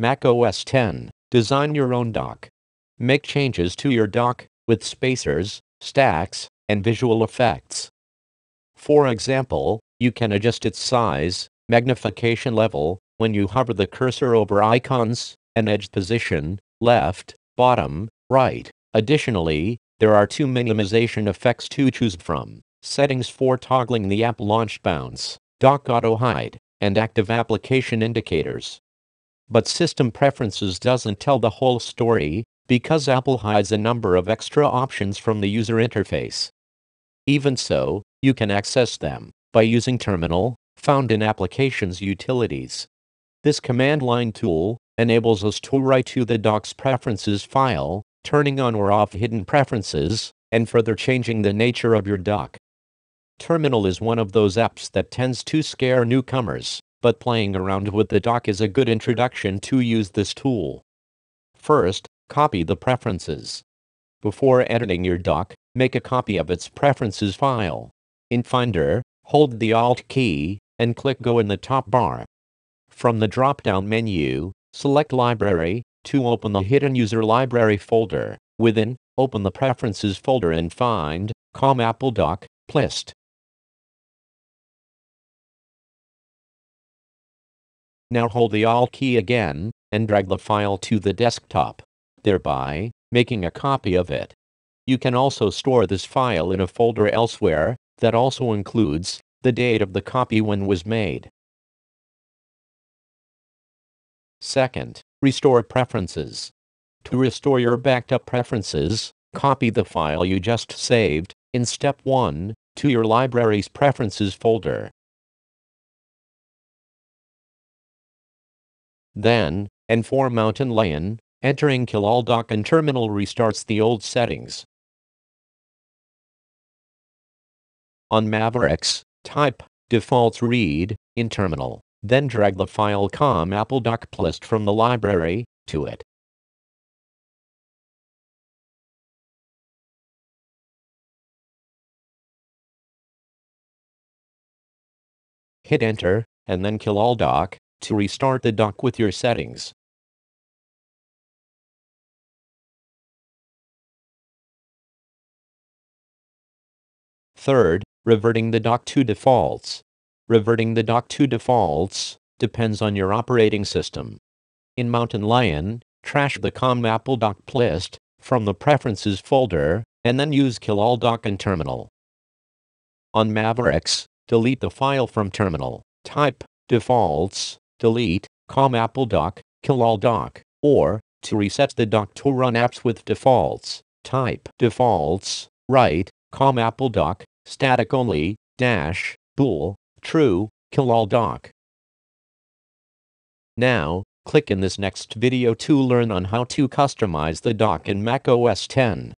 macOS 10. Design your own dock. Make changes to your dock with spacers, stacks, and visual effects. For example, you can adjust its size, magnification level, when you hover the cursor over icons, and edge position, left, bottom, right. Additionally, there are two minimization effects to choose from. Settings for toggling the app launch bounce, dock auto hide, and active application indicators. But System Preferences doesn't tell the whole story, because Apple hides a number of extra options from the user interface. Even so, you can access them by using Terminal, found in Applications/Utilities. This command line tool enables us to write to the dock's preferences file, turning on or off hidden preferences, and further changing the nature of your dock. Terminal is one of those apps that tends to scare newcomers, but playing around with the dock is a good introduction to use this tool. First, copy the preferences. Before editing your dock, make a copy of its preferences file. In Finder, hold the Alt key and click Go in the top bar. From the drop-down menu, select Library to open the hidden user library folder. Within, open the Preferences folder and find com.apple.dock.plist. Now hold the Alt key again and drag the file to the desktop, thereby making a copy of it. You can also store this file in a folder elsewhere that also includes the date of the copy when was made. Second, restore preferences. To restore your backed up preferences, copy the file you just saved in step 1 to your library's preferences folder. Then, and for Mountain Lion, entering killall dock and Terminal restarts the old settings. On Mavericks, type defaults read in Terminal, then drag the file com.apple.dock.plist from the library to it. Hit enter, and then killall dock to restart the dock with your settings. Third, reverting the dock to defaults. Reverting the dock to defaults depends on your operating system. In Mountain Lion, trash the com.apple.dock.plist from the Preferences folder, and then use killall dock and Terminal. On Mavericks, delete the file from Terminal. Type defaults delete com.apple.dock killall dock, or, to reset the dock to run apps with defaults, type defaults write com.apple.dock static only - bool true killall dock. Now, click in this next video to learn on how to customize the dock in macOS 10.